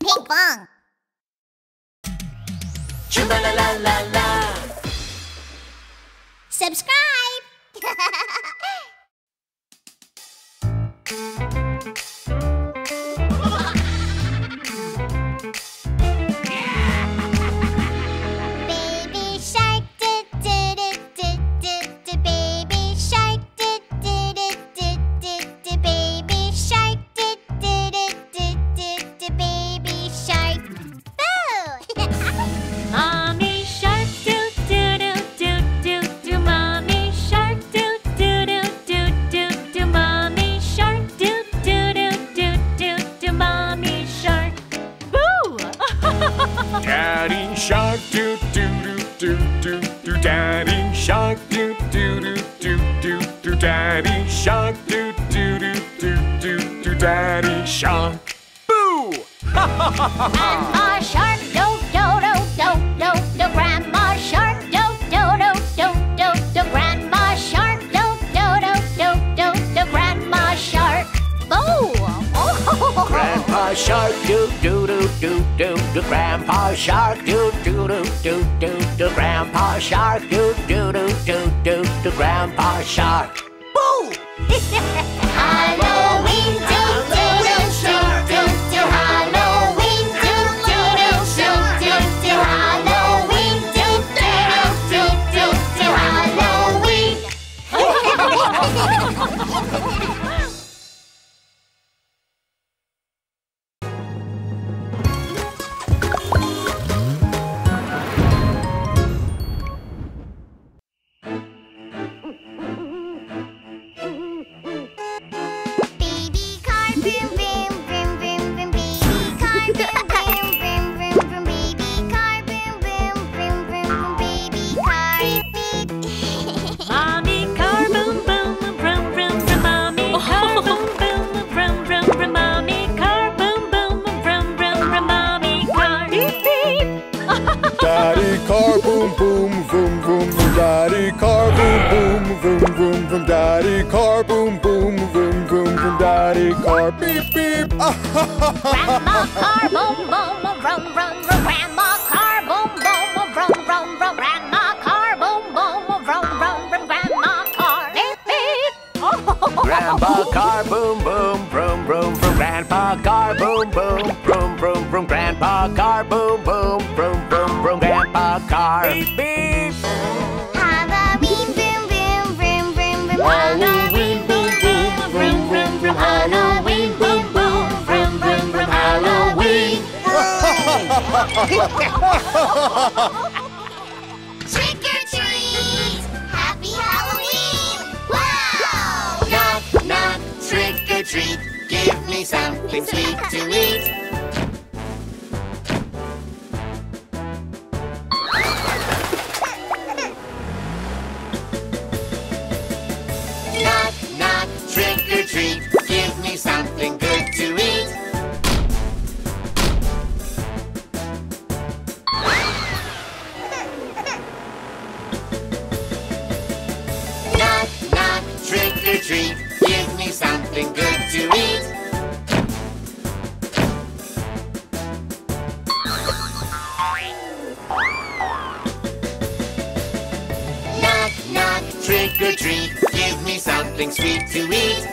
Ping pong. Chumbala la la la. Subscribe. Grandma Shark, do, Grandma Shark, do, Grandma Shark, do, Grandma Shark. Oh! Grandpa Shark, do, Grandpa Shark, do, Grandpa Shark, do, Grandpa Shark. Boo! Halloween, do, Halloween. Grandma car, boom, boom, vroom, vroom, vroom. Grandma car, boom, boom, vroom, vroom, vroom. Grandma car, boom, boom, vroom, vroom, vroom. Grandma car, beep, beep. Grandpa car, boom, boom, vroom, vroom, vroom. Grandpa car, boom, boom, vroom, vroom, vroom. Grandpa car, boom, boom, vroom, vroom, vroom. Grandpa car, beep, beep. Halloween, boom, boom, vroom, vroom, vroom. Halloween, boom, boom, vroom, vroom, vroom. Halloween, boom, boom, vroom, vroom, vroom. Halloween. Trick or treat! Happy Halloween! Wow! Knock, knock, trick or treat. Give me something sweet to eat. Knock, knock, trick or treat. Give me something good to eat. Knock, knock, trick or treat. Give me something good to eat. Knock, knock, trick or treat. Give me something sweet to eat.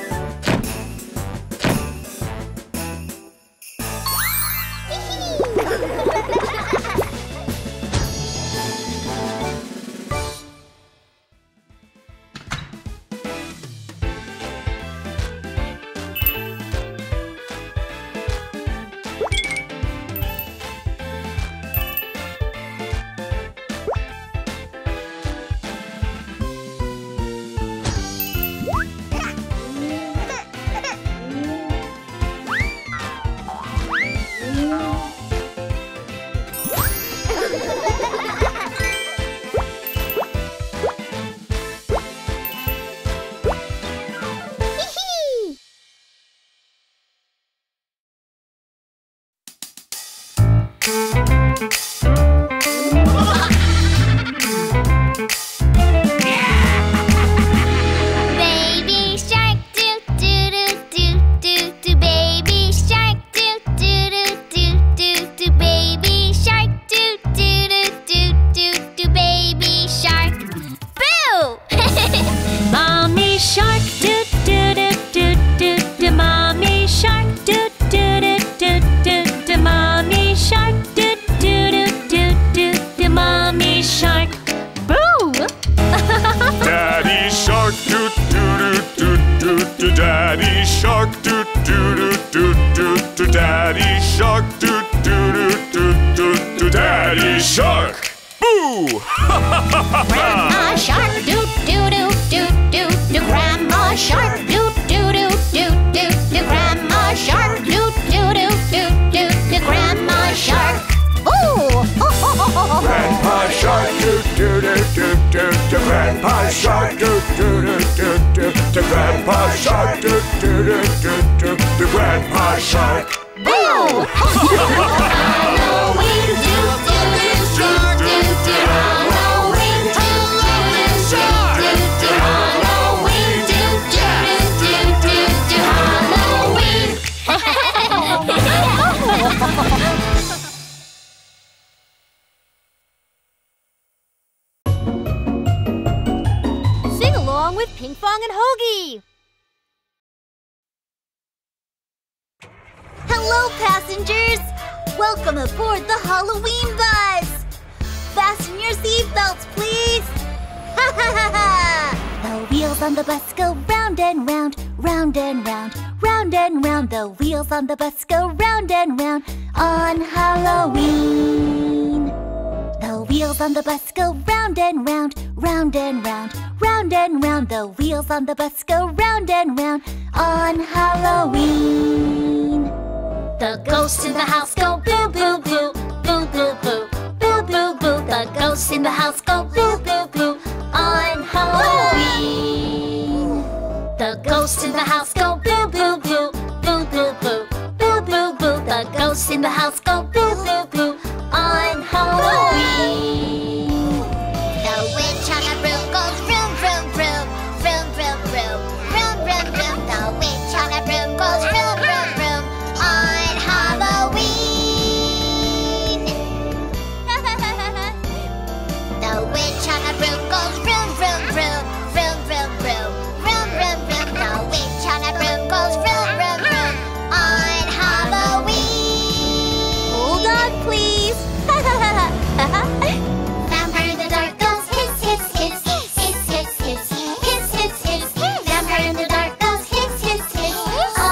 Baby shark, do Daddy Shark, do do do do do do. Daddy Shark, boo! Grandma Shark, do do do do do do. Grandma Shark, do do do do do do. Grandma Shark, do do do do do do. Grandma Shark, boo! Grandpa Shark, do do do do do do. Grandpa Shark, do do do do do do. Grandpa Shark, do do do do do do. Grandpa Shark. Boo! Halloween, do do do do do do. Halloween, do do do do do. Halloween, do do do do do. Halloween. Sing along with Ping Fong and Hoagie. Hello, passengers! Welcome aboard the Halloween bus! Fasten your seatbelts, please! Ha ha ha ha! The wheels on the bus go round and round, round and round, round and round. The wheels on the bus go round and round on Halloween. The wheels on the bus go round and round, round and round, round and round. The wheels on the bus go round and round on Halloween. The ghosts in the house go boo boo boo, boo boo boo, boo boo boo. The ghosts in the house go boo boo boo on Halloween. The ghosts in the house go boo boo boo, boo boo boo, boo boo boo. The ghosts in the house go boo boo boo on Halloween. The witch on the broom goes vroom vroom vroom, vroom vroom vroom, vroom vroom vroom. The witch on the broom goes vroom vroom vroom on Halloween! The witch on a broom goes vroom, vroom, vroom, vroom, vroom, vroom, vroom, vroom, vroom. The witch on a broom goes vroom, vroom, vroom on Halloween! Hold on, please! Vampire in the dark goes hiss, hiss, hiss, hiss, hiss, hiss, hiss, hiss, hiss. Vampire in the dark goes hiss, hiss, hiss on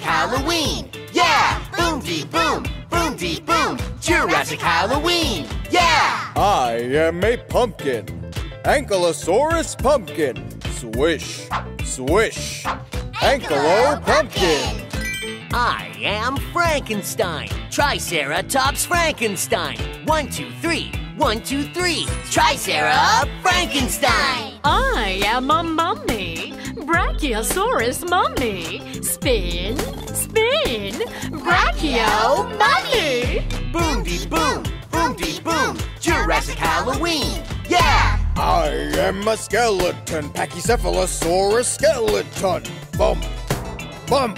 Halloween! Halloween! Yeah! Boom-dee-boom! Boom-dee-boom! Jurassic Halloween! Yeah! I am a pumpkin! Ankylosaurus pumpkin! Swish! Swish! Ankylo pumpkin! I am Frankenstein! Triceratops Frankenstein! 1, 2, 3! 1, 2, 3! Tricera Frankenstein! I am a mummy! Brachiosaurus mummy! Spin, spin, Brachio mummy! Boom-dee-boom, boom-dee-boom, Jurassic Halloween! Yeah! I am a skeleton, Pachycephalosaurus skeleton! Bump, bump,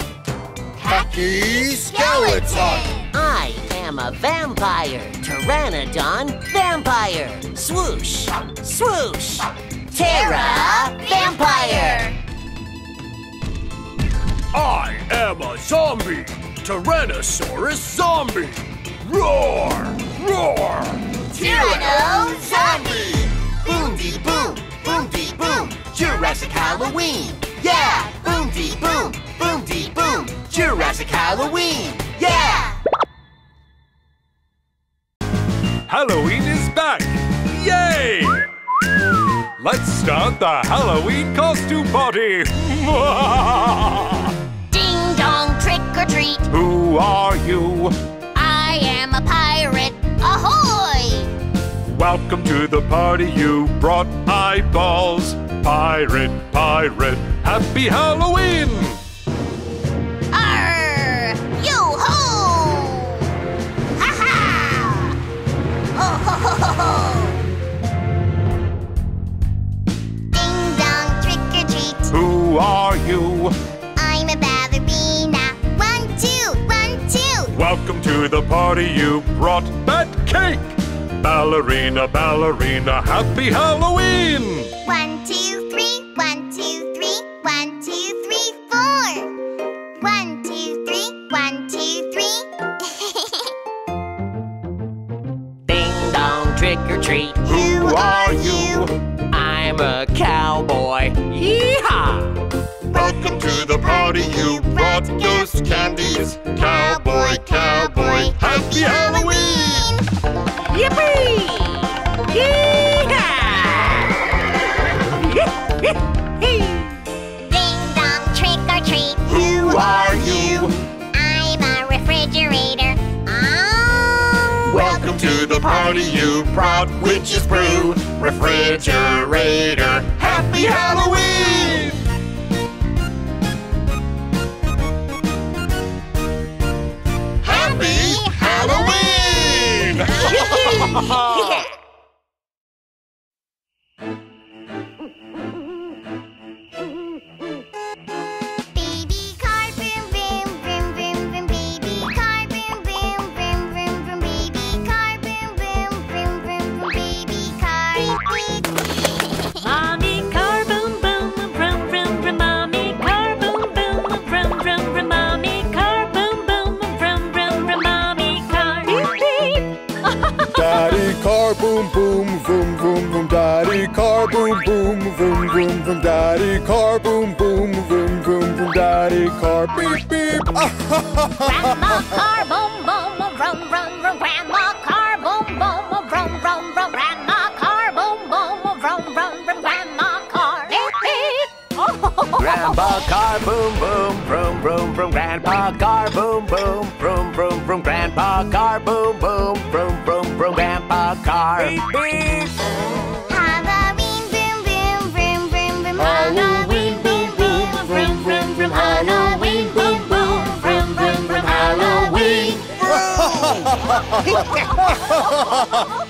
Pachyskeleton! I am a vampire, Pteranodon vampire! Swoosh, swoosh, Terra vampire! I am a zombie! Tyrannosaurus zombie! Roar! Roar! Tyranno zombie! Boom-dee-boom! Boom-dee-boom! Jurassic Halloween! Yeah! Boom-dee-boom! Boom-dee-boom! Jurassic Halloween! Yeah! Halloween is back! Yay! Let's start the Halloween costume party! Trick or treat. Who are you? I am a pirate. Ahoy! Welcome to the party. You brought eyeballs. Pirate, pirate. Happy Halloween! Arr! Yo-ho! party you brought that cake. Ballerina, ballerina, happy Halloween! 1, 2, 3, 1, 2, 3, 1, 2, 3, 4. 1, 2, 3, 1, 2, 3. Ding dong, trick or treat. Who are you? I'm a cowboy. Yee-haw! Welcome to the party, you brought ghost candies. Cowboy, cowboy, happy Halloween! Yippee! Yee-haw! Ding dong, trick or treat. Who are you? I'm a refrigerator. Oh! Welcome to the party, you brought witch's brew. Refrigerator, happy Halloween! Halloween! Baby car, vroom, vroom, vroom, vroom, vroom. Baby car, vroom, vroom, vroom, vroom, vroom. Baby car, vroom, vroom, vroom, vroom, vroom. Baby car, mommy car, boom, boom, vroom, vroom, vroom. Mommy car, boom, boom, vroom, vroom, vroom. Mommy car, boom, boom, vroom, vroom, vroom. Mommy car, Daddy car, boom, boom, vroom, vroom, vroom. Daddy car, boom, boom, vroom, vroom, vroom. Daddy car, boom, boom, vroom, vroom, vroom. Daddy car, beep, beep. Grandma car, boom, boom, vroom, vroom, vroom. Grandma car, boom, boom, vroom, vroom, vroom. Grandma car, boom, boom, vroom, vroom, vroom. Grandma car, beep, beep. Grandpa car, boom, boom, vroom, vroom, vroom. Grandpa car, boom, boom, vroom, vroom, vroom. Grandpa car, boom, boom, vroom, vroom, vroom. Grandpa car, beep, beep. Halloween, vroom, vroom, vroom, vroom, vroom. Halloween, boom, boom, vroom, vroom, vroom. Halloween, boom, boom, vroom, vroom, vroom. Halloween.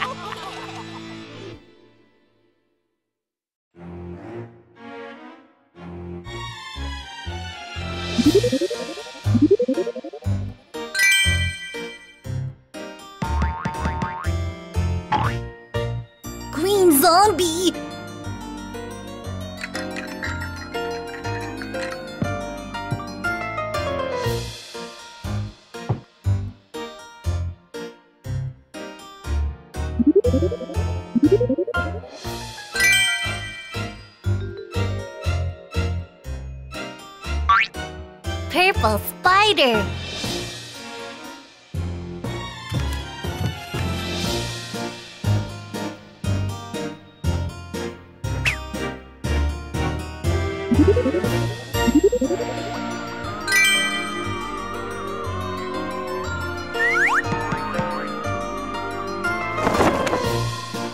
Green zombie. Purple spider.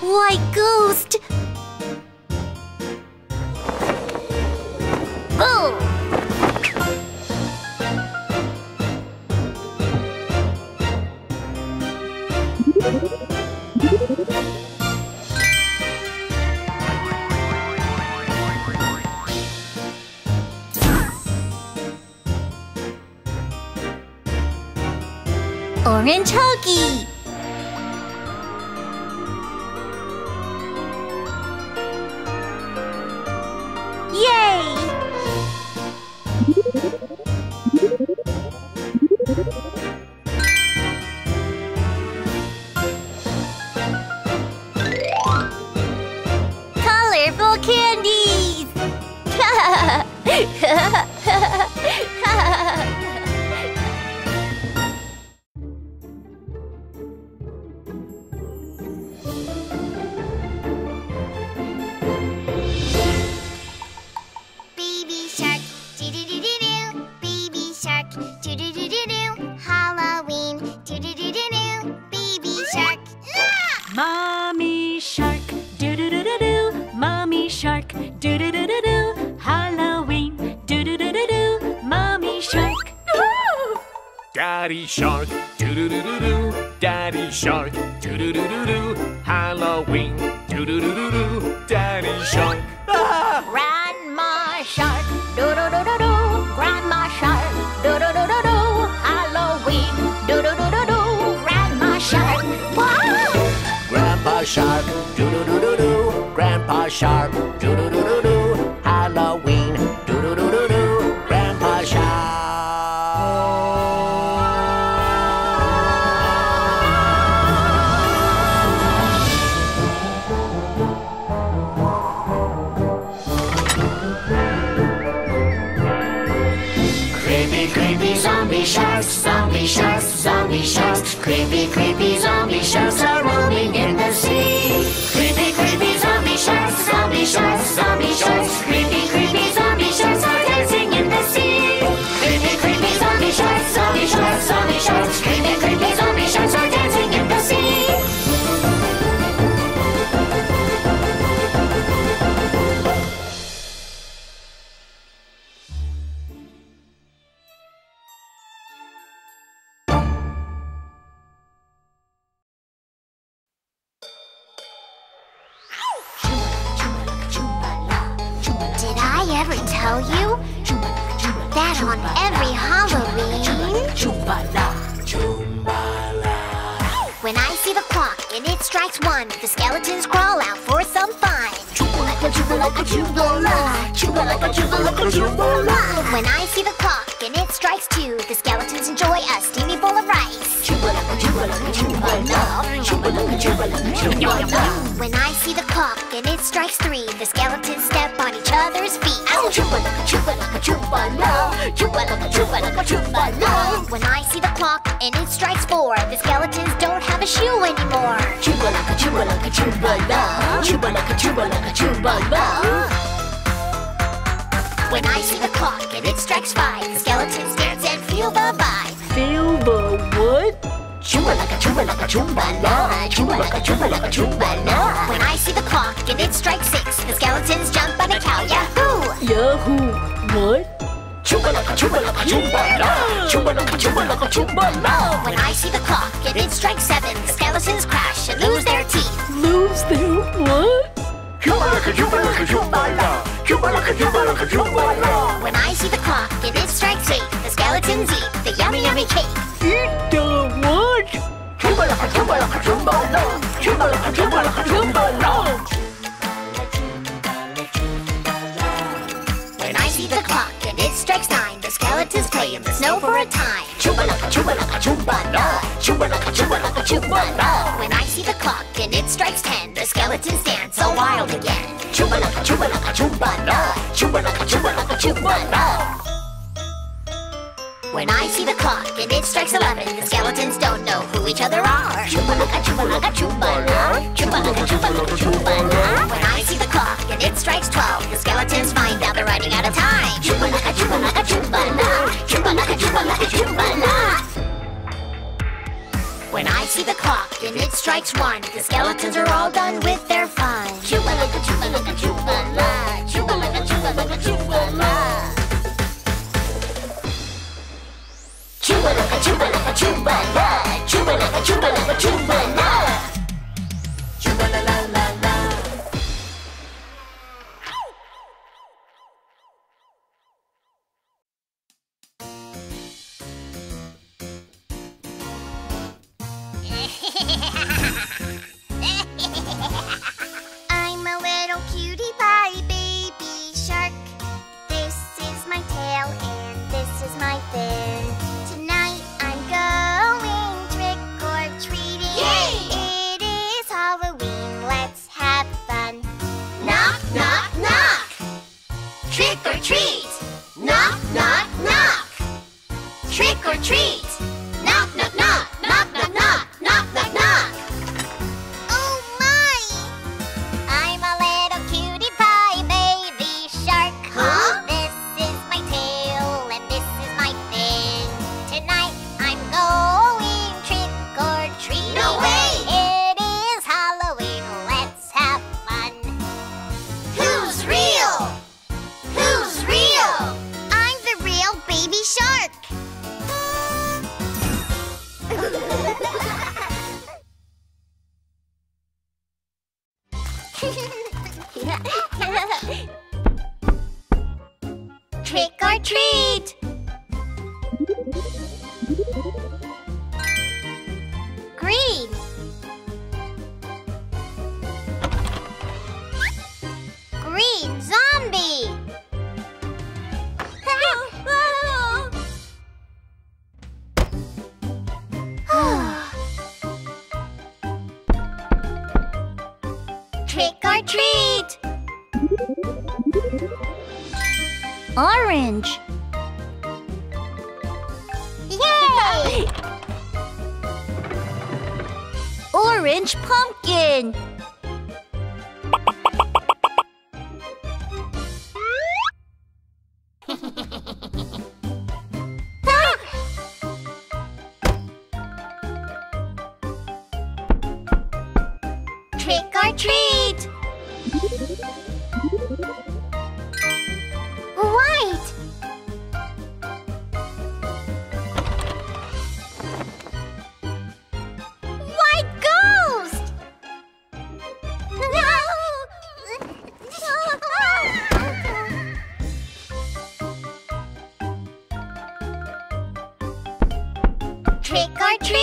White ghost. Boom. Orange Huggy. Yay! Colorful candies. Daddy Shark, doo-doo-doo-doo-doo. Daddy Shark, doo-doo-doo-doo-doo. Halloween, doo-doo-doo-doo-doo. Daddy Shark. Ah! Grandma Shark, doo-doo-doo-doo-doo. Grandma Shark, doo-doo-doo-doo-doo. Halloween, doo-doo-doo-doo-doo. Shark, do-do-do-do-do. Grandpa Shark, do-do-do-do-do. Halloween, do-do-do-do-do. Grandpa Shark. Creepy, creepy zombie sharks, zombie sharks, zombie sharks. Creepy, creepy zombie sharks are roaming in the sea. Creepy, creepy zombie sharks, zombie sharks, zombie sharks. Creepy, creepy zombie sharks are dancing in the sea. Creepy, creepy zombie sharks, zombie sharks, zombie sharks. Creepy, creepy zombie sharks are dancing in the sea. Chumbala. When I see the clock and it strikes 2, the skeletons enjoy a steamy bowl of rice. Chumbala, chumbala, chumbala. Chumbala, chumbala, chumbala. When I see the clock and it strikes 3, the skeletons step on each other's feet. Chumbala, chumbala, chumbala. Chumbala, chumbala, chumbala. When I see the clock and it strikes 4, the skeletons don't have a shoe anymore. Chumbala, chumbala, chumbala. Chumbala, chumbala, chumbala. When I see the clock and it strikes 5, the skeletons dance and feel the vibe. Feel the what? Chumbala, chumbala, chumbala. Chumbala, chumbala, chumbala. When I see the clock and it strikes 6, the skeletons jump on a cow. Yahoo! Yahoo! What? Chumbala, chumbala, chumbala. Chumbala, chumbala, chumbala. When I see the clock and it strikes 7, the skeletons crash and lose their teeth. Lose their what? Chumbala, chumbala, chumbala. Chumbala, chumbala, chumbala. When I see the clock and it strikes 8, the skeletons eat the yummy, yummy cake. Eat the what? Chumbala, chumbala, chumbala. Chumbala, chumbala, chumbala. When I see the clock and it strikes 9, the skeletons play in the snow for a time. Chumbala, chumbala, chumbala. Chumbala, chumbala, chumbala. When I see the clock and it strikes 10, the skeletons dance so wild again. Chumbala, chumbala, chumbala. Chumbala, chumbala, chumbala. When I see the clock and it strikes 11, the skeletons don't know who each other are. Chumbala, chumbala, chumbala. Chumbala, chumbala, chumbala. When I see the clock and it strikes 12, the skeletons find out they're running out of time. Chumbala, chumbala, chumbala. Chumbala, chumbala, chumbala. When I see the clock and it strikes 1, the skeletons are all done with their fun. Chumbala, chumbala, chumbala. Chumbala, chumbala, chumbala. Chumbala, chumbala, chumbala. Chumbala, chumbala, chumbala. Chumbala, la, la, la. I'm a little cutie pie baby shark. This is my tail and this is my fin. Tonight I'm going trick or treating. Yay! It is Halloween, let's have fun. Knock, knock, knock. Trick or treat. Knock, knock, knock. Trick or treat. Knock, knock, knock. Knock, knock, knock. Knock, knock, knock. Oh my! I'm a little cutie pie baby shark. Huh? This is my tail and this is my fin. Tonight I'm going trick or treating. No way! It is Halloween, let's have fun. Who's real? Who's real? I'm the real baby shark. Trick or treat! Green. trick or treat! Orange! Yay! Orange pumpkin! Trick or treat! White! White ghost! No! Trick or treat!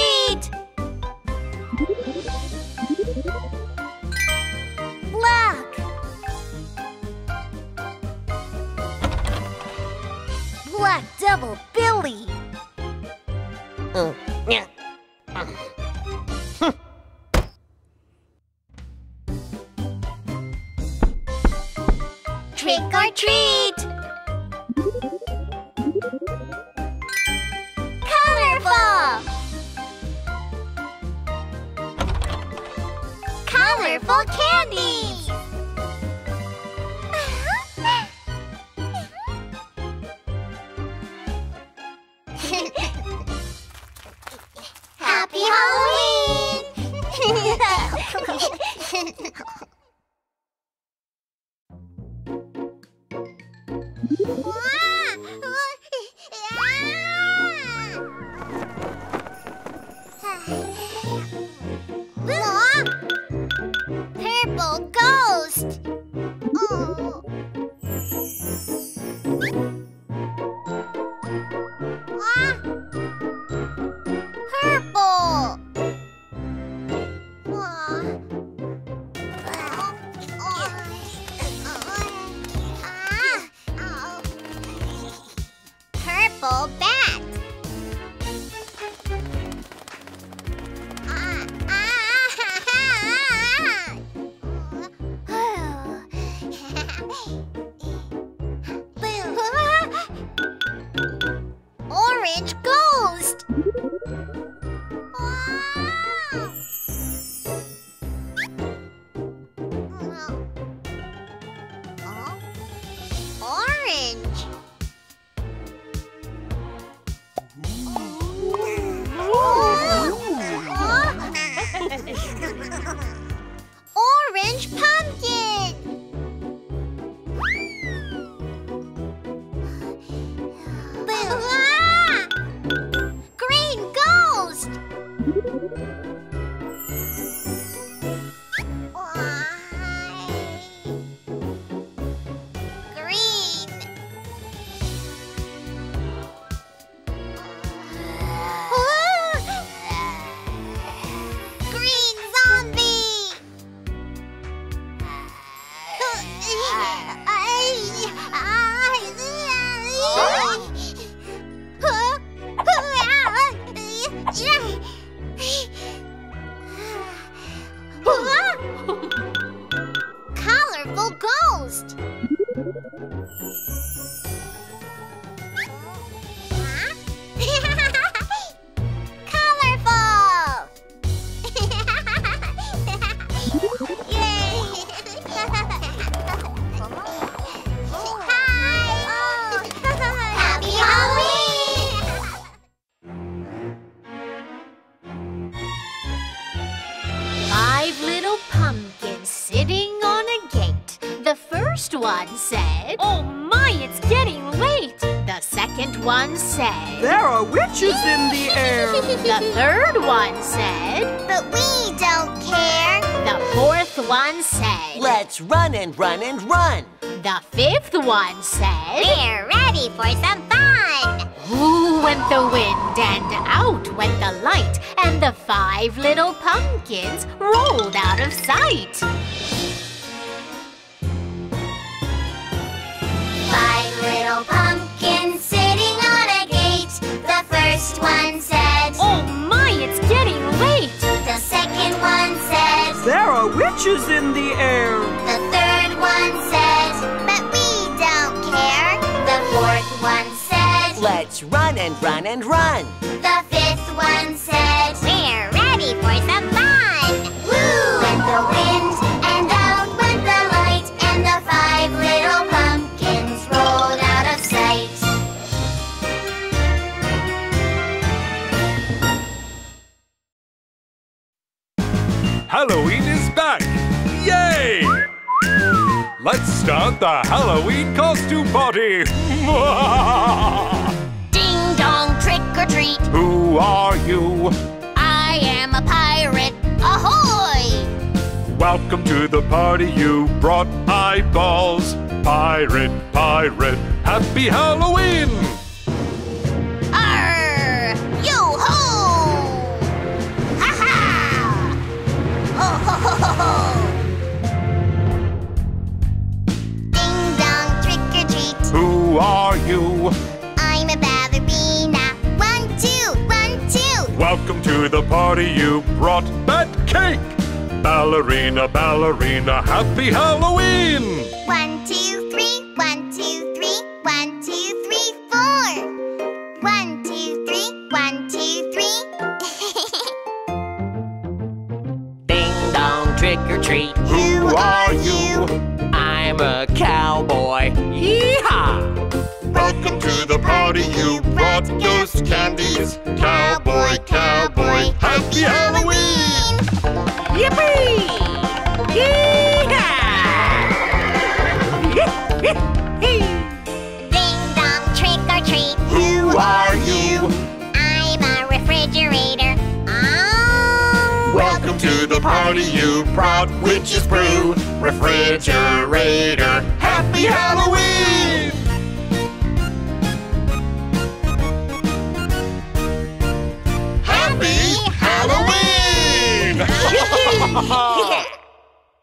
Black Devil Billy! Trick or treat! Colorful! Colorful candy! Happy Halloween! Purple ghost! Oh. Bat. Orange ghost. Orange. Orange pumpkin! Green ghost! Green! Colorful ghost. Colorful. The first one said, "Oh my, it's getting late." The second one said, "There are witches in the air." The third one said, "But we don't care." The fourth one said, "Let's run and run and run." The fifth one said, "We're ready for some fun." Who went the wind and out went the light, and the five little pumpkins rolled out of sight. Five little pumpkins sitting on a gate. The first one said, "Oh my, it's getting late." The second one said, "There are witches matches in the air. The third one said, but we don't care. The fourth one said, let's run and run and run. The fifth one said, we're ready for some fun. Woo! With the wind and out went the light, and the five little pumpkins rolled out of sight. Halloween is back! Yay! Let's start the Halloween costume party! Ding dong, trick or treat! Who are you? I am a pirate! Ahoy! Welcome to the party, you brought eyeballs! Pirate, pirate, happy Halloween! Arr! Yo-ho! Ding-dong, trick-or-treat. Who are you? I'm a ballerina. 1, 2, 1, 2. Welcome to the party, you brought that cake. Ballerina, ballerina, happy Halloween. 1, 2, 3, 1, 2, 3, 1, 2, 3, 4. 1, 2, 3, 1, 2, 3. Trick or treat. Who are you? I'm a cowboy. Yeehaw! Welcome to the party. You brought ghost candies. Cowboy, cowboy, happy Halloween! Yippee! Yeehaw! Ding dong, trick or treat. Who are you? I'm a refrigerator. Welcome to the party, you brought witch's brew. Refrigerator, happy Halloween! Happy Halloween! Purple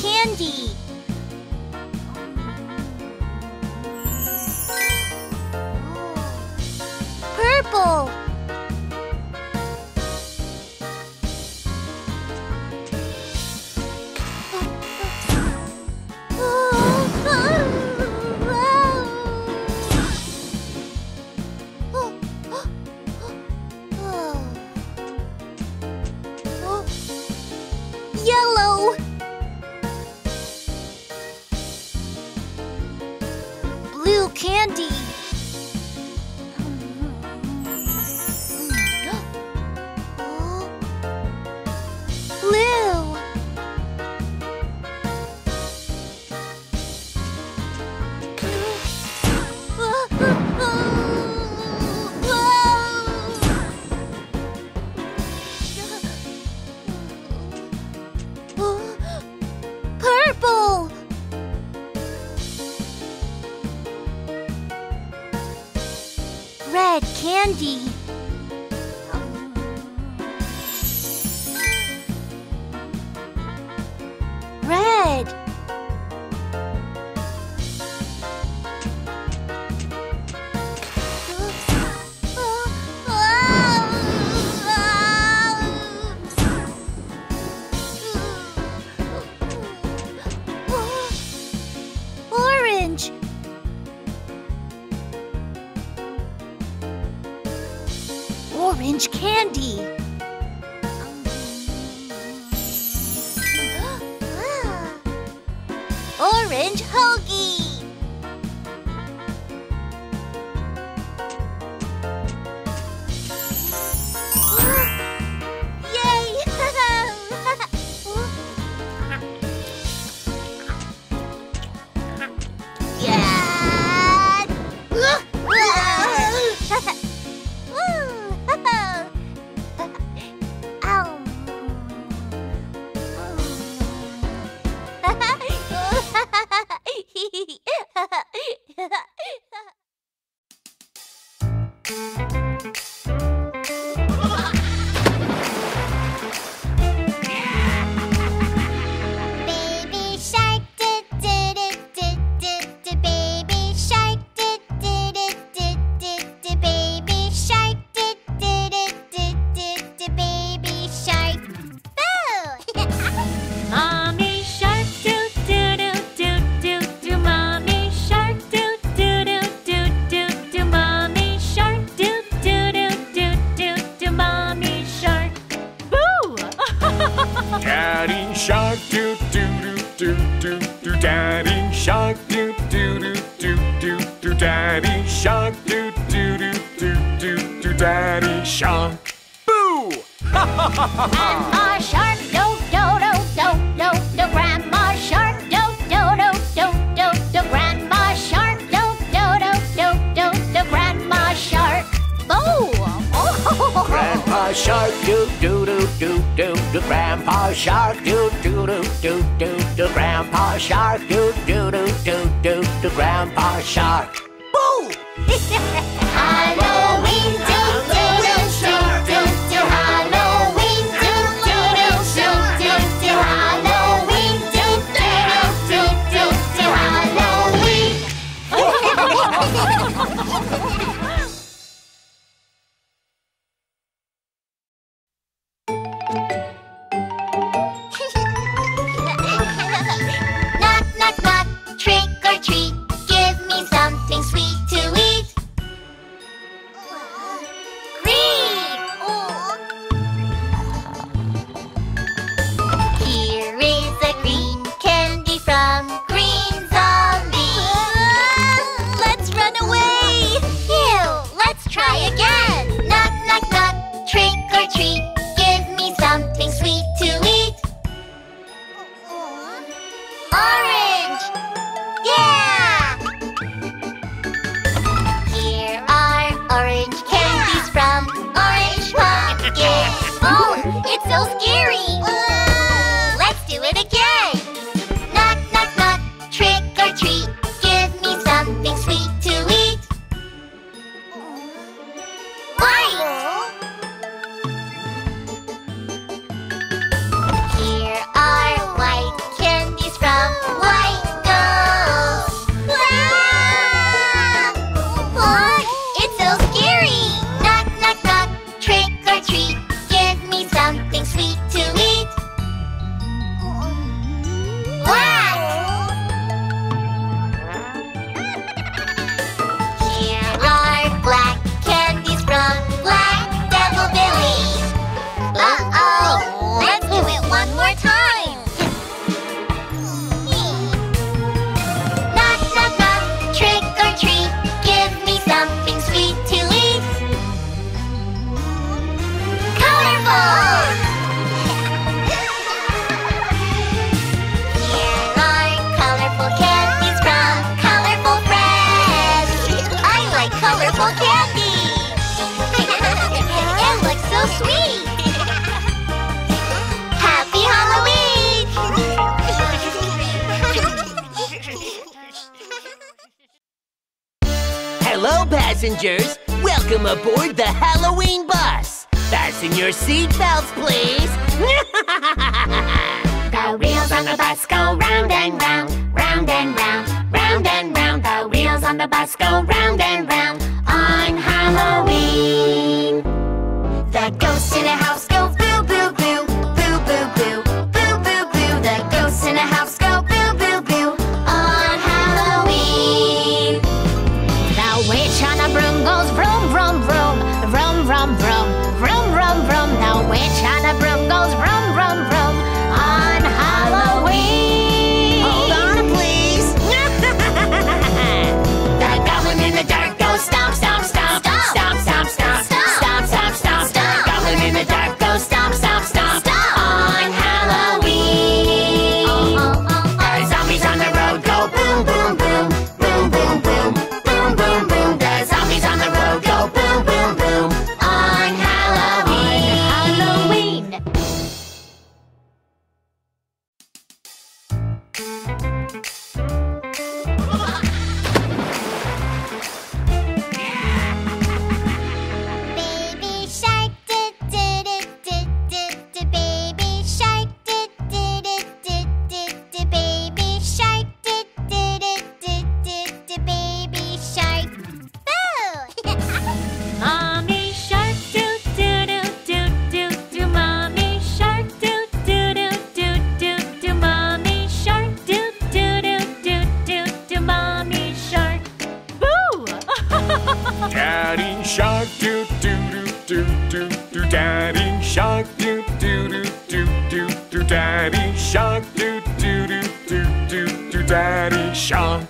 candy. Purple. Shark doo doo doo doo doo, Daddy Shark doo doo doo doo doo, Daddy Shark doo doo doo doo doo, Daddy Shark. Boo! Grandma Shark do do do do do do, Grandma Shark do do do do do do, Grandma Shark do do do do do do, Grandma Shark. Boo! Grandpa Shark do do do do do do, Grandpa Shark do do do do do do, Grandpa Shark do do do do do do, Grandpa Shark. Boo! Halloween do do do do do do, Halloween do do do do do do, Halloween do do do do do, Halloween. Passengers, welcome aboard the Halloween bus. Fasten your seatbelts, please. The wheels on the bus go round and round, round and round, round and round. The wheels on the bus go round and round on Halloween. The ghosts in the house go boo boo boo, boo boo boo, boo boo boo. The ghosts in the house go boo boo boo on Halloween. The witch on a broom goes vroom vroom vroom, vroom vroom vroom, vroom vroom vroom. The witch on a broom goes vroom vroom vroom on Halloween. Hold on, please. The goblin in the dark goes stomp stomp stomp, stomp stomp stomp, stomp stomp stomp, stomp stomp stomp. The goblin in the dark goes Daddy Shark.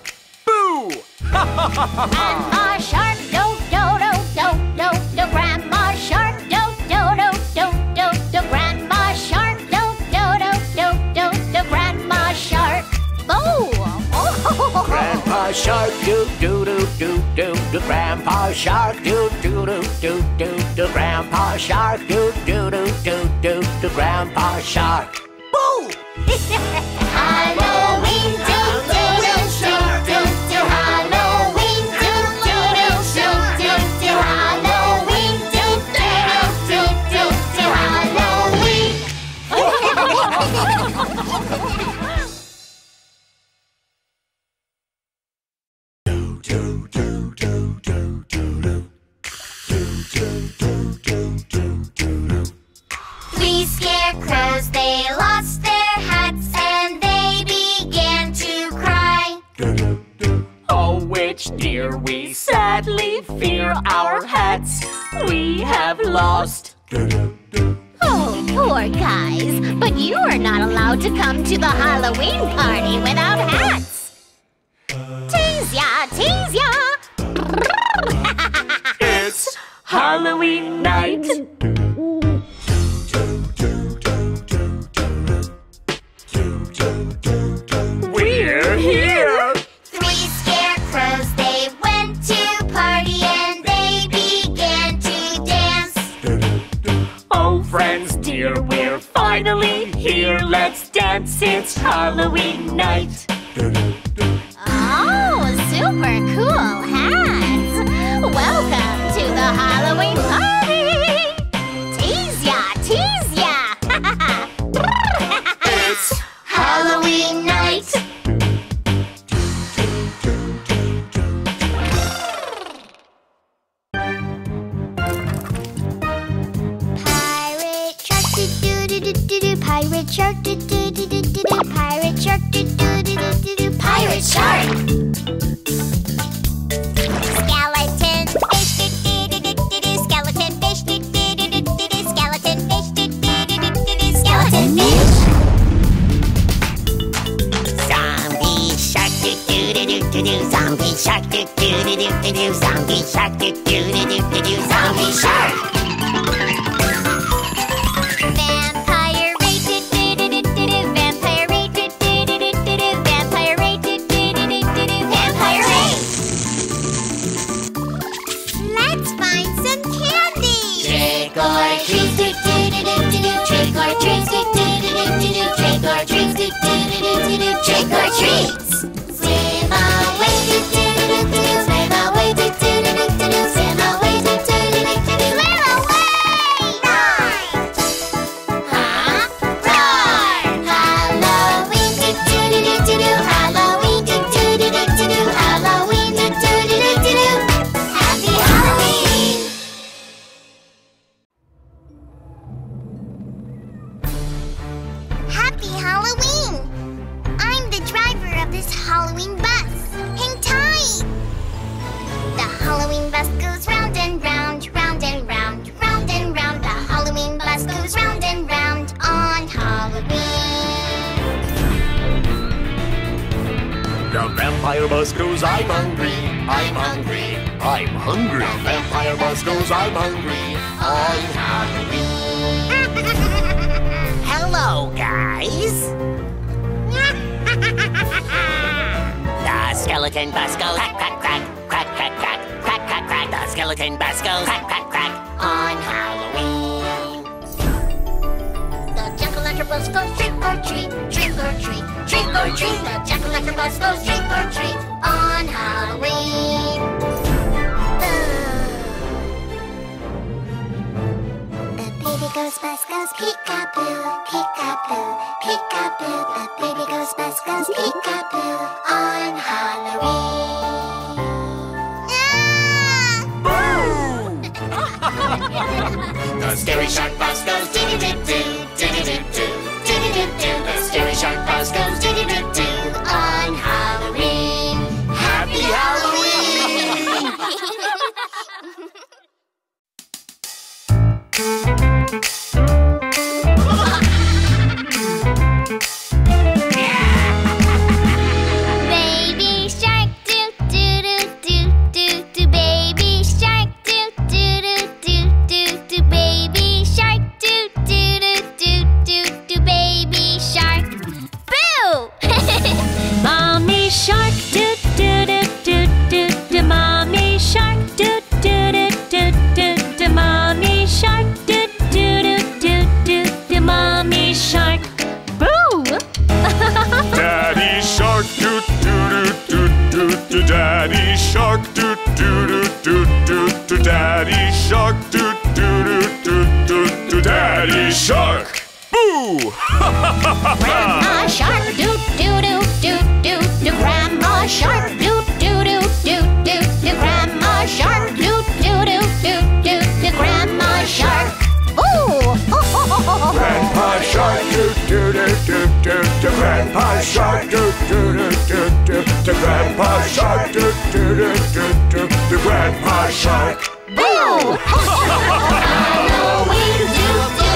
Boo! Grandma Shark, do-do-do-do-do-do. Grandma Shark, do-do-do-do-do. Grandma Shark, do-do-do-do-do. Grandma Shark. Boo! Grandpa Shark, do-do-do-do-do. Grandpa Shark, do-do-do-do-do. Grandpa Shark, do-do-do-do-do. Grandpa Shark. Boo! Halloween, do-do-do-do-do. Halloween, do-do-do-do-do. Halloween, do-do-do-do-do. Halloween. Three scarecrows, they lost their hats and they began to cry. Oh, which dear, we sadly fear our hats we have lost. Oh, poor guys, but you are not allowed to come to the Halloween party without hats. Tease ya, tease ya. It's Halloween night. We're here! Three scarecrows, they went to party and they began to dance. Oh, friends dear, we're finally here. Let's dance, it's Halloween night. Oh, super cool hats! Welcome to the Halloween party! Tease ya, tease ya! It's Halloween night! Pirate shark, do-do-do-do-do-do. Pirate shark, do-do-do-do-do-do. Pirate shark, do-do-do-do-do. Pirate shark! Zombie shark, do do do do do do. Zombie shark, do do do do do do. Zombie shark. Vampire raid, do do do do do. Vampire raid, do do do do do. Vampire raid, do do do do do. Vampire raid. Let's find some candy. Trick or treat, do do do do do. Trick or treat, do do do do do. Trick or treat, do do do do do. Trick or treat. Baby Shark! Boo! Grandma Shark, doot doot doot doot doot do. Grandma Shark, doot doot doot doot doot do. Grandma Shark, doot doot doot doot doot do. Grandma Shark, boo! Grandpa Shark, doot doot doot doot doot do. Grandpa Shark, doot doot doot doot doot do. Grandpa Shark, doot doot doot doot doot do. Grandpa Shark, boo! Halloween, doot doot doot doot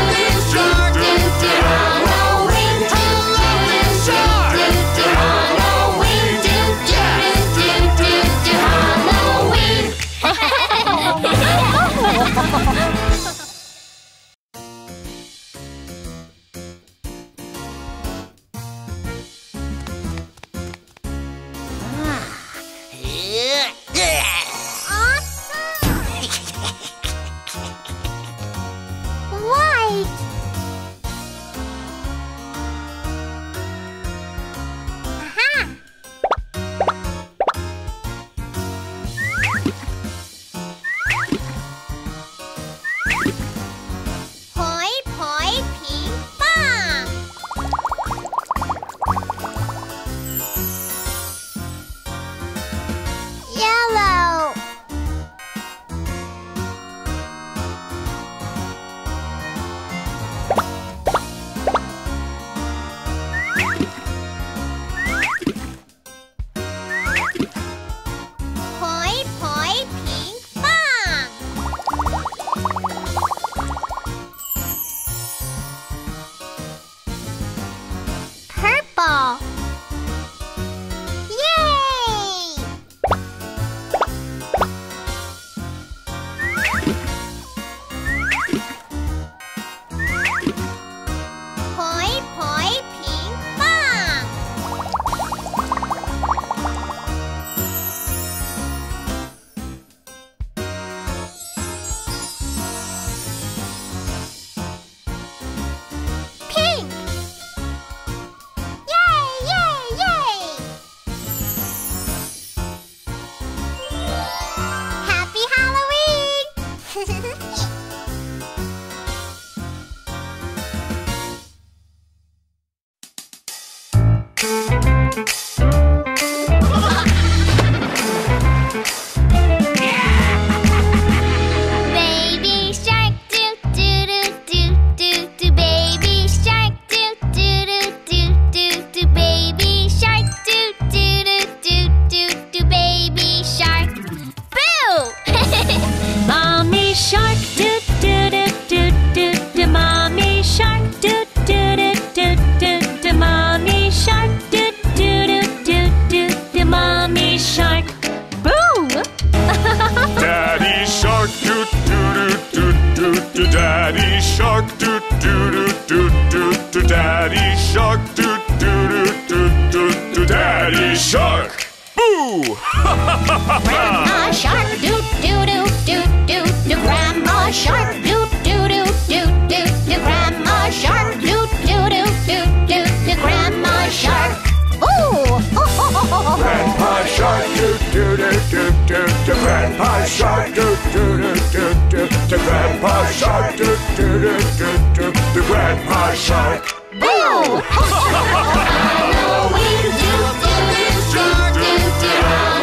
doot do.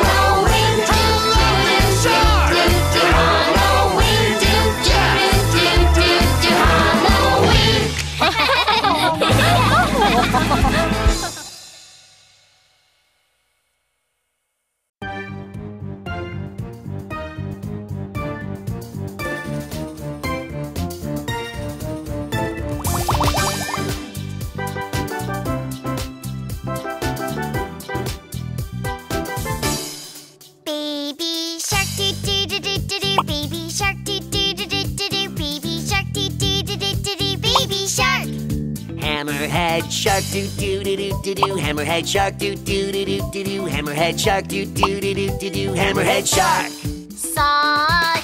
Halloween, doot doot doot doot do. Halloween, doot doot doot doot do. Halloween. Hammerhead shark, doo doo doo doo doo doo. Hammerhead shark, doo doo doo doo doo doo. Hammerhead shark. Saw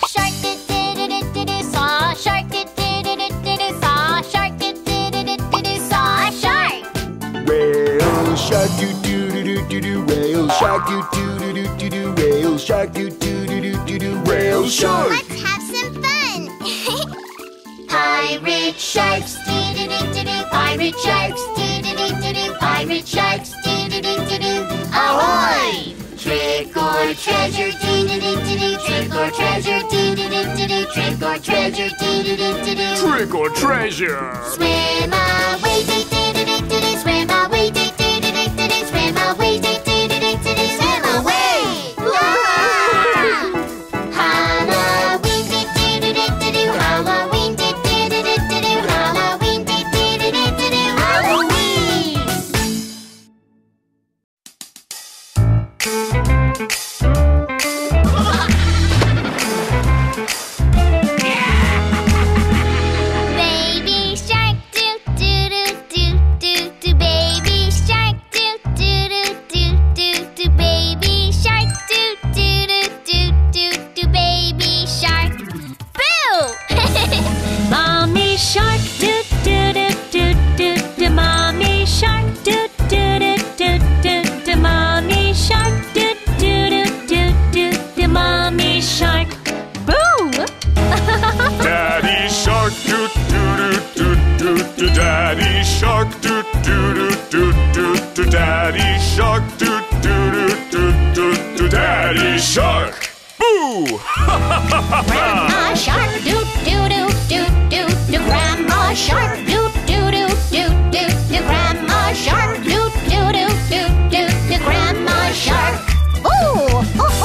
shark, doo doo doo doo doo. Saw shark, doo doo doo doo doo. Saw shark, doo doo doo doo doo. Saw shark. Whale shark, doo doo doo doo doo. Whale shark, doo doo doo doo doo. Whale shark, doo doo doo doo doo. Whale shark. Let's have some fun. Hi. Pirate sharks, dee-dee-dee-dee-doo. Pirate sharks, dee-dee-dee-dee-doo. Pirate sharks, dee-dee-dee-dee-doo. Ahoy! Trick or treasure, dee-dee-dee-dee-doo. Trick or treasure, dee-dee-dee-dee-doo. Trick or treasure, dee-dee-dee-dee-doo. Trick or treasure! Swim away, dee-dee-dee-dee-doo. Swim away, dee-dee-dee-dee-doo. Swim away, dee-dee-dee-dee-doo. Swim away! Grandma Shark, doot doot doot doot doot do. Grandma Shark, doot doot doot doot doot do. Grandma Shark, doot doot doot doot doot do. Grandma Shark, ooh!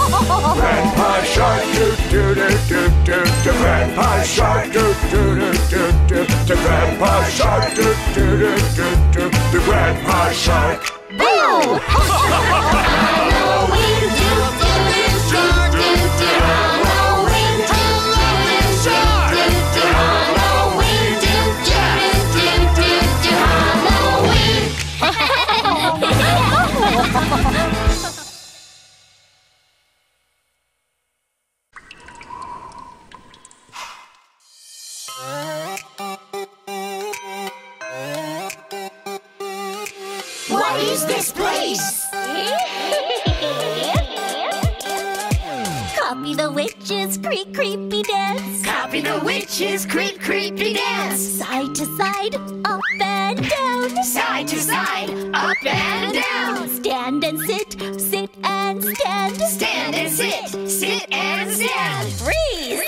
Grandpa Shark, doot doot doot doot doot do. Grandpa Shark, doot doot doot doot doot do. Grandpa Shark, doot doot doot doot doot do. Grandpa Shark, boo! Halloween, doot doot doot doot doot do. Halloween, doot doot doot doot doot do. Halloween, doot doot doot doot do. Halloween. What is this place? Copy the witch's creepy dance. Copy the witch's creepy dance. Side to side, up and down. Side to side, up and down. Stand and sit, sit and stand. Stand and sit, sit and stand. Freeze!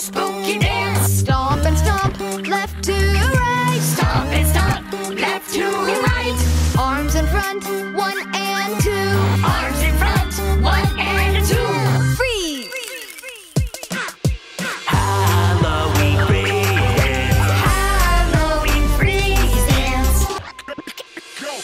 Spooky dance. Stomp and stomp, left to right. Stomp and stomp, left to right. Arms in front, one and two. Arms in front, one and two. Freeze! Halloween freeze dance. Halloween freeze dance. Go.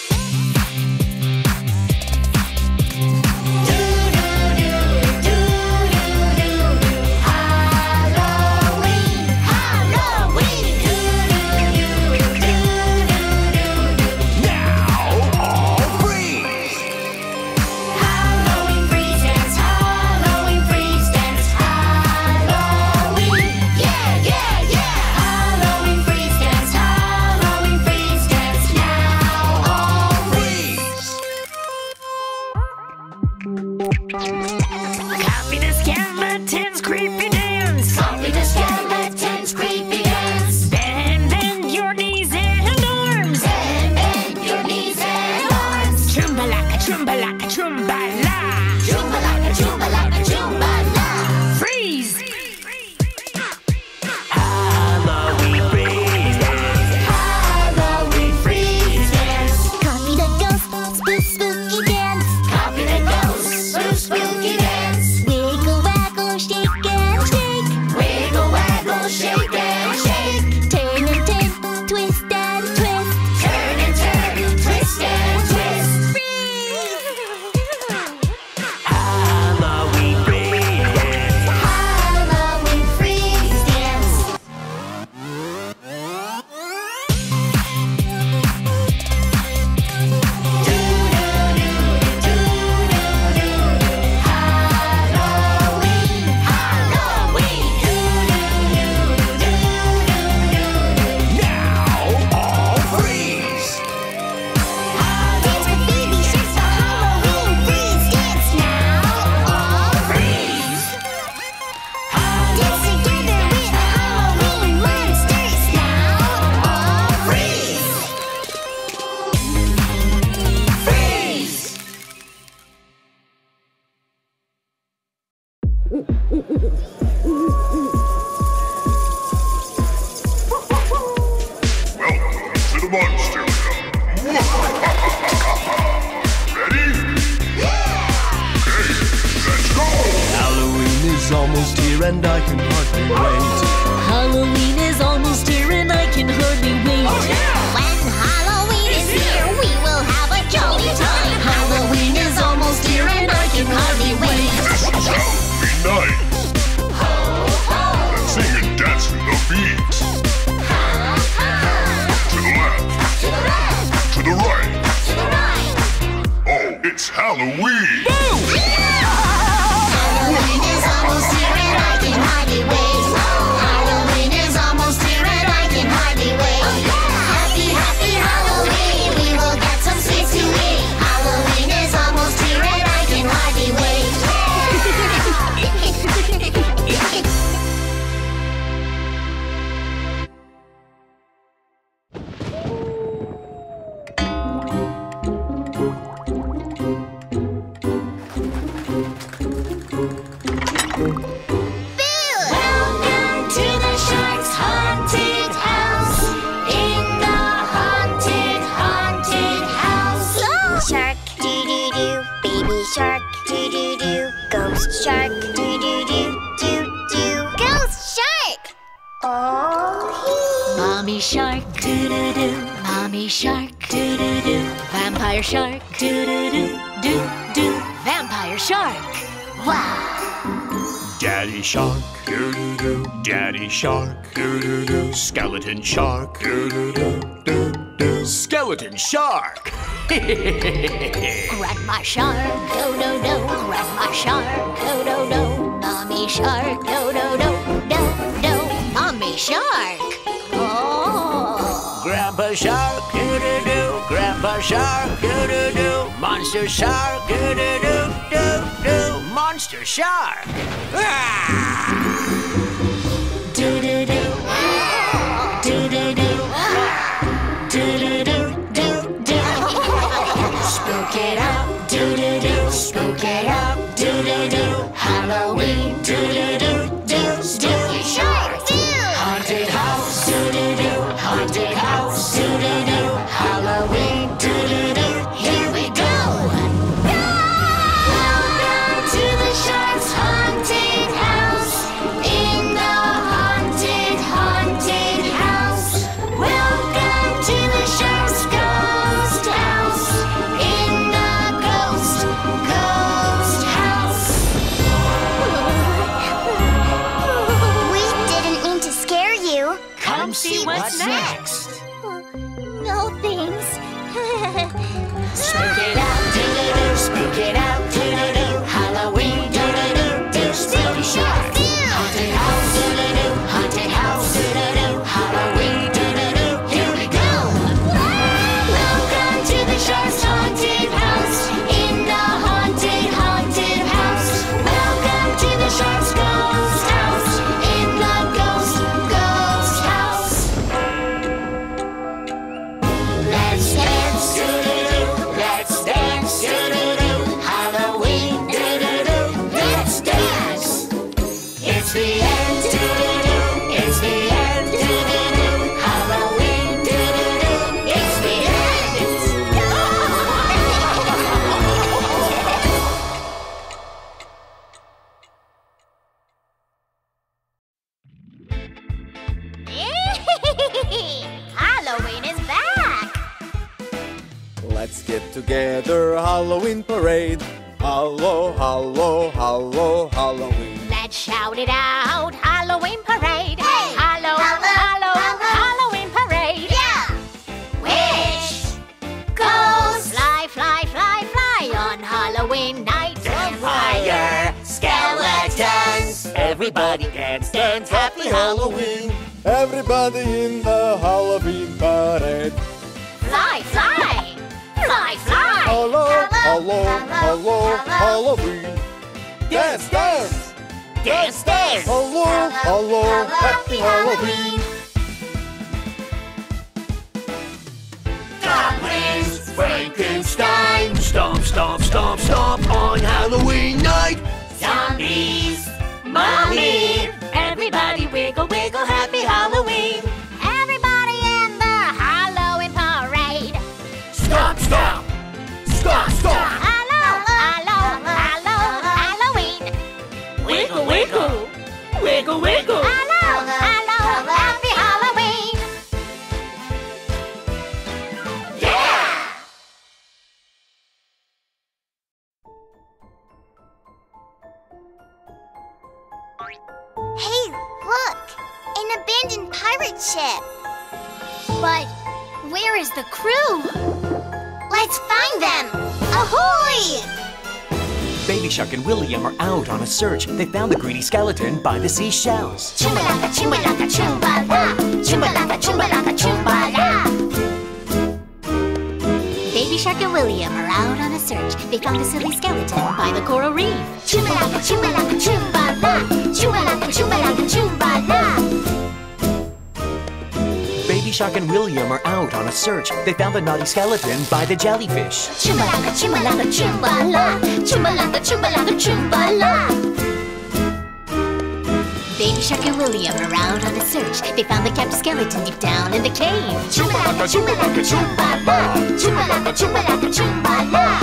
and I can hardly wait. Halloween is almost here and I can hardly wait. Oh, yeah. When Halloween is here, we will have a jolly time. Halloween is almost here and I can hardly wait. Jolly night. Ho, ho. And sing and dance to the beat. Ho, ho. To the left. To the left. To the right. To the right. Oh, it's Halloween. Boom! Yeah. Halloween is almost here and I can hardly wait. Halloween is almost here and I can hardly wait. Happy, happy Halloween, we will get some sweets to eat. Halloween is almost here and I can hardly wait. Shark, doo doo doo. Mommy shark, doo doo doo. Vampire shark, doo doo doo. Doo doo. Vampire shark. Wow. Daddy shark, doo doo doo. Daddy shark, doo doo doo. Skeleton shark, doo doo doo. Doo doo. Skeleton shark. Grandma shark, do do do. Grandma shark, do do do. Mommy shark, do do do. Do do. Mommy shark. Grandpa shark, doo-doo-doo. Grandpa shark, doo-doo-doo. Monster shark, doo-doo-doo, doo-doo. Monster shark. Doo-doo-doo. Doo-doo-doo. Doo-doo-doo, doo-doo. Spook it out, doo-doo-doo. Spook it out, doo-doo-doo. Halloween, doo-doo-doo, doo-doo. Shark, doo. Haunted house, doo-doo-doo. Haunted house, doo-doo-doo. Halloween, doo-doo-doo. Here we go! Go! Welcome to the shark's haunted house. In the haunted, haunted house. Welcome to the shark's ghost house. In the ghost, ghost house. We didn't mean to scare you. Come see what's next. Spook it out, doo-doo-doo. Spook it out, doo-doo-doo. Halloween, doo-doo-doo, doo. Spooky shark, haunted house, doo-doo-doo. Haunted house, doo-doo-doo. Halloween, doo-doo-doo. Here we go! Welcome to the shark's haunted house. In the haunted, haunted house. Welcome to the shark's ghost house. In the ghost, ghost house. Let's dance, doo-doo-doo. Together, Halloween parade. Hallow, hallow, hallow, Halloween. Let's shout it out, Halloween parade. Hey! Hallow, hallow, hallow, Halloween parade. Yeah! Which goes fly, fly, fly, fly on Halloween night. Vampire, skeletons. Everybody dance, dance, happy Halloween. Everybody in the Halloween parade. Fly, fly. Fly, fly! Hello, hello, hello, Halloween! Dance, dance! Dance, dance! Hello, hello, happy Halloween! Goblins, Frankenstein! Stomp, stomp, stomp, stomp on Halloween night! Zombies, mommy! Everybody wiggle, wiggle, happy Halloween! Stop! Stop! Stop! Hello! Hello! Hello! Halloween! Wiggle! Wiggle! wiggle, wiggle. Hello, happy Halloween. Yeah! Hey, look, an abandoned pirate ship. But where is the crew? Let's find them. Ahoy! Baby Shark and William are out on a search. They found the greedy skeleton by the seashells. Chumbala Cachumbala Chumbala. Chumbala Cachumbala Chumbala. Baby Shark and William are out on a search. They found the silly skeleton by the coral reef. Chumbala Cachumbala Chumbala. Chumbala Cachumbala Chumbala. Baby Shark and William are out on a search. They found the naughty skeleton by the jellyfish. Chumbala Cachumbala Chumbala. Chumbala, Chumbala, Chumbala. Baby Shark and William are out on a search. They found the kept skeleton deep down in the cave. Chumbala, Chumbala, Chumbala. Chumbala, Chumbala, Chumbala.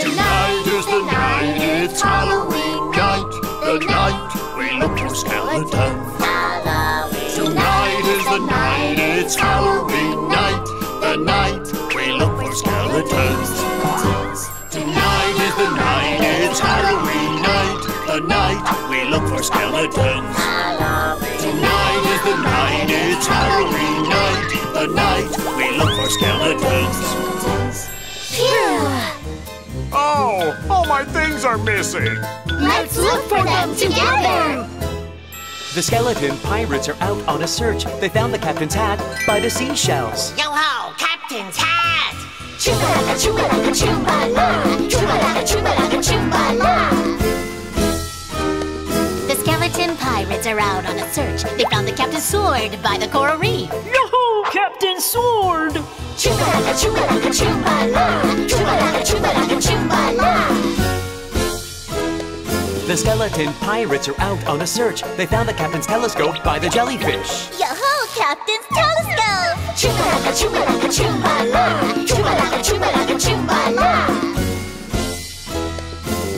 Tonight is the night, it's Halloween night. The night we look for skeletons. Halloween. Tonight is the night, it's Halloween night. Tonight we look for skeletons. Tonight is the night, it's Halloween night. Tonight we look for skeletons. Tonight is the night, it's Halloween night. Tonight we look for skeletons. Phew! Oh, all my things are missing. Let's look for them together. The skeleton pirates are out on a search. They found the captain's hat by the seashells. Yo-ho, captain's hat! Chumbala, Chumbala, Chumbala. Chumbala, Chumbala, Chumbala. The skeleton pirates are out on a search. They found the captain's sword by the coral reef. Yo-ho, captain's sword! Chumbala, Chumbala, Chumbala. Chumbala, Chumbala, Chumbala. The skeleton pirates are out on a search. They found the captain's telescope by the jellyfish. Yo-ho, captain's telescope! Chumbala, Chumbala, Chumbala. Chumbala, Chumbala, Chumbala.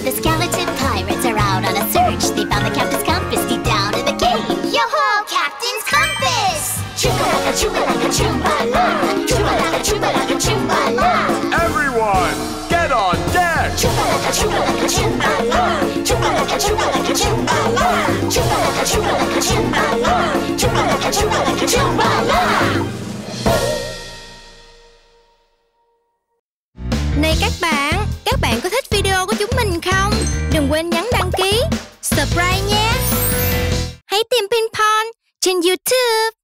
The skeleton pirates are out on a search. They found the captain's compass deep down in the cave. Yo-ho, captain's compass! Chumbala, Chumbala, Chumbala. Chumbala, Chumbala, Chumbala. Everyone, get on deck! Chumbala, Chumbala, Chumbala. Chumbala Cachumbala. Chumbala Cachumbala Cachumbala. Chumbala Cachumbala Cachumbala. Này các bạn có thích video của chúng mình không? Đừng quên nhấn đăng ký, subscribe nhé. Hãy tìm Ping Pong trên YouTube.